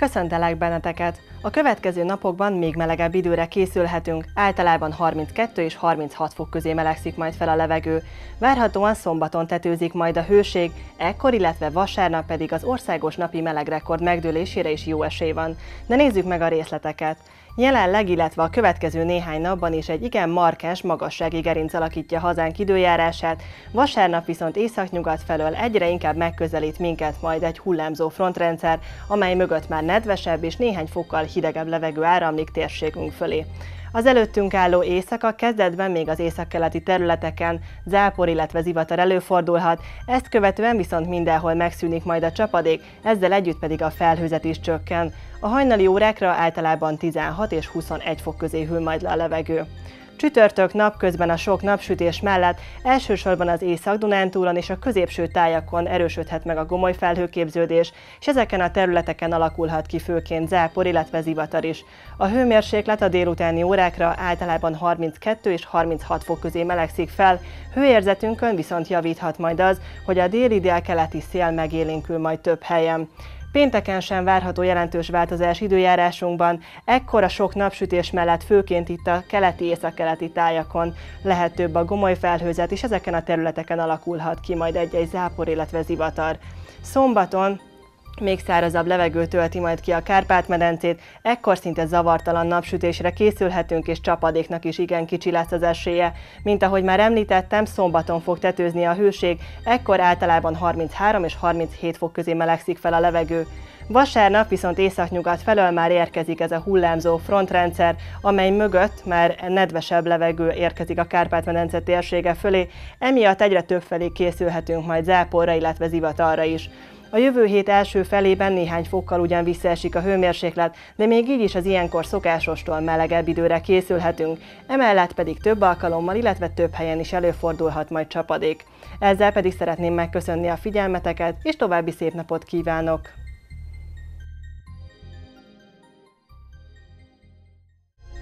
Köszöntelek benneteket! A következő napokban még melegebb időre készülhetünk, általában 32 és 36 fok közé melegszik majd fel a levegő. Várhatóan szombaton tetőzik majd a hőség, ekkor, illetve vasárnap pedig az országos napi melegrekord megdőlésére is jó esély van. De nézzük meg a részleteket! Jelenleg, illetve a következő néhány napban is egy igen markáns magassági gerinc alakítja hazánk időjárását, vasárnap viszont északnyugat felől egyre inkább megközelít minket majd egy hullámzó frontrendszer, amely mögött már nedvesebb és néhány fokkal hidegebb levegő áramlik térségünk fölé. Az előttünk álló éjszaka kezdetben még az északkeleti területeken zápor, illetve zivatar előfordulhat, ezt követően viszont mindenhol megszűnik majd a csapadék, ezzel együtt pedig a felhőzet is csökken. A hajnali órákra általában 16 és 21 fok közé hűl majd le a levegő. Csütörtök napközben a sok napsütés mellett elsősorban az Észak-Dunántúlon és a középső tájakon erősödhet meg a gomoly felhőképződés, és ezeken a területeken alakulhat ki főként zápor, illetve zivatar is. A hőmérséklet a délutáni órákra általában 32 és 36 fok közé melegszik fel, hőérzetünkön viszont javíthat majd az, hogy a déli-délkeleti szél megélénkül majd több helyen. Pénteken sem várható jelentős változás időjárásunkban, ekkor a sok napsütés mellett főként itt a keleti-északkeleti tájakon lehet több a gomoly felhőzet, és ezeken a területeken alakulhat ki majd egy-egy zápor, illetve zivatar. Szombaton még szárazabb levegő tölti majd ki a Kárpát-medencét, ekkor szinte zavartalan napsütésre készülhetünk, és csapadéknak is igen kicsi lesz az esélye. Mint ahogy már említettem, szombaton fog tetőzni a hőség, ekkor általában 33 és 37 fok közé melegszik fel a levegő. Vasárnap viszont északnyugat felől már érkezik ez a hullámzó frontrendszer, amely mögött már nedvesebb levegő érkezik a Kárpát-medence térsége fölé, emiatt egyre több felé készülhetünk majd záporra, illetve zivatarra is. A jövő hét első felében néhány fokkal ugyan visszaesik a hőmérséklet, de még így is az ilyenkor szokásostól melegebb időre készülhetünk, emellett pedig több alkalommal, illetve több helyen is előfordulhat majd csapadék. Ezzel pedig szeretném megköszönni a figyelmeteket, és további szép napot kívánok!